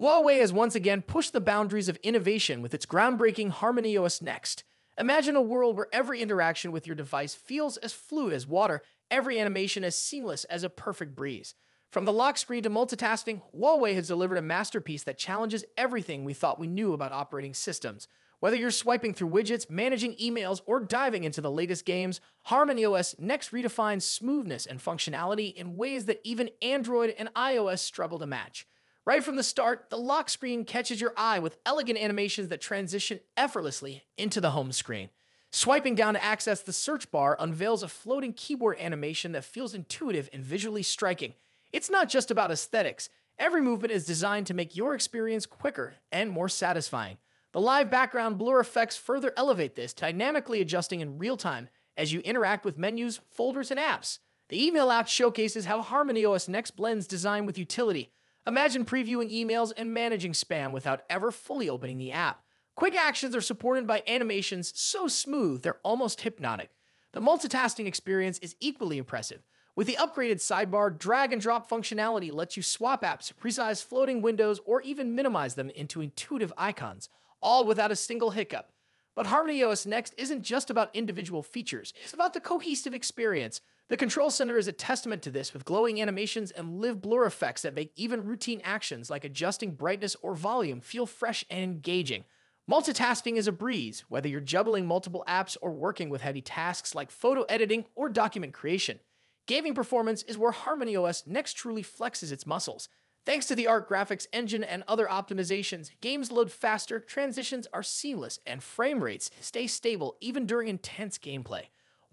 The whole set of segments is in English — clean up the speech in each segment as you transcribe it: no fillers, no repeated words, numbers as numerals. Huawei has once again pushed the boundaries of innovation with its groundbreaking HarmonyOS Next. Imagine a world where every interaction with your device feels as fluid as water, every animation as seamless as a perfect breeze. From the lock screen to multitasking, Huawei has delivered a masterpiece that challenges everything we thought we knew about operating systems. Whether you're swiping through widgets, managing emails, or diving into the latest games, HarmonyOS Next redefines smoothness and functionality in ways that even Android and iOS struggle to match. Right from the start, the lock screen catches your eye with elegant animations that transition effortlessly into the home screen. Swiping down to access the search bar unveils a floating keyboard animation that feels intuitive and visually striking. It's not just about aesthetics. Every movement is designed to make your experience quicker and more satisfying. The live background blur effects further elevate this, dynamically adjusting in real time as you interact with menus, folders, and apps. The email app showcases how HarmonyOS Next blends design with utility. Imagine previewing emails and managing spam without ever fully opening the app. Quick actions are supported by animations so smooth they're almost hypnotic. The multitasking experience is equally impressive. With the upgraded sidebar, drag-and-drop functionality lets you swap apps, resize floating windows, or even minimize them into intuitive icons, all without a single hiccup. But HarmonyOS Next isn't just about individual features. It's about the cohesive experience. The control center is a testament to this, with glowing animations and live blur effects that make even routine actions like adjusting brightness or volume feel fresh and engaging. Multitasking is a breeze, whether you're juggling multiple apps or working with heavy tasks like photo editing or document creation. Gaming performance is where HarmonyOS Next truly flexes its muscles. Thanks to the ARC graphics engine and other optimizations, games load faster, transitions are seamless, and frame rates stay stable even during intense gameplay.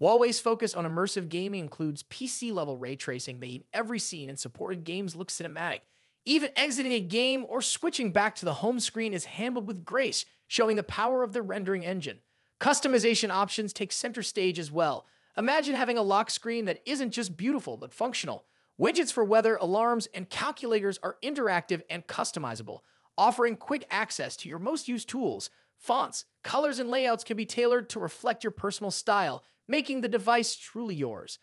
Huawei's focus on immersive gaming includes PC-level ray tracing, making every scene in supported games look cinematic. Even exiting a game or switching back to the home screen is handled with grace, showing the power of the rendering engine. Customization options take center stage as well. Imagine having a lock screen that isn't just beautiful, but functional. Widgets for weather, alarms, and calculators are interactive and customizable, offering quick access to your most used tools. Fonts, colors, and layouts can be tailored to reflect your personal style, making the device truly yours.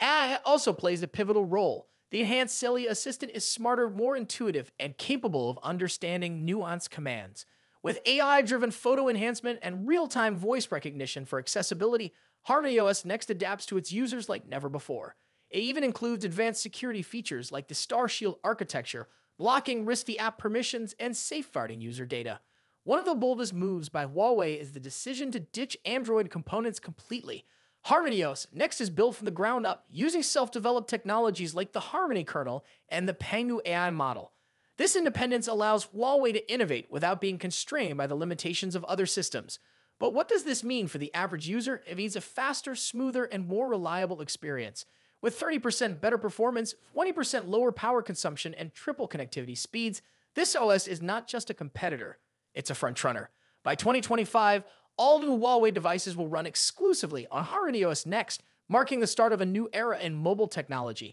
AI also plays a pivotal role. The enhanced Celia assistant is smarter, more intuitive, and capable of understanding nuanced commands. With AI-driven photo enhancement and real-time voice recognition for accessibility, HarmonyOS Next adapts to its users like never before. It even includes advanced security features like the Starshield architecture, blocking risky app permissions, and safeguarding user data. One of the boldest moves by Huawei is the decision to ditch Android components completely. HarmonyOS Next is built from the ground up, using self-developed technologies like the Harmony kernel and the Pengu AI model. This independence allows Huawei to innovate without being constrained by the limitations of other systems. But what does this mean for the average user? It means a faster, smoother, and more reliable experience. With 30% better performance, 20% lower power consumption, and triple connectivity speeds, this OS is not just a competitor, it's a front-runner. By 2025, all new Huawei devices will run exclusively on HarmonyOS Next, marking the start of a new era in mobile technology.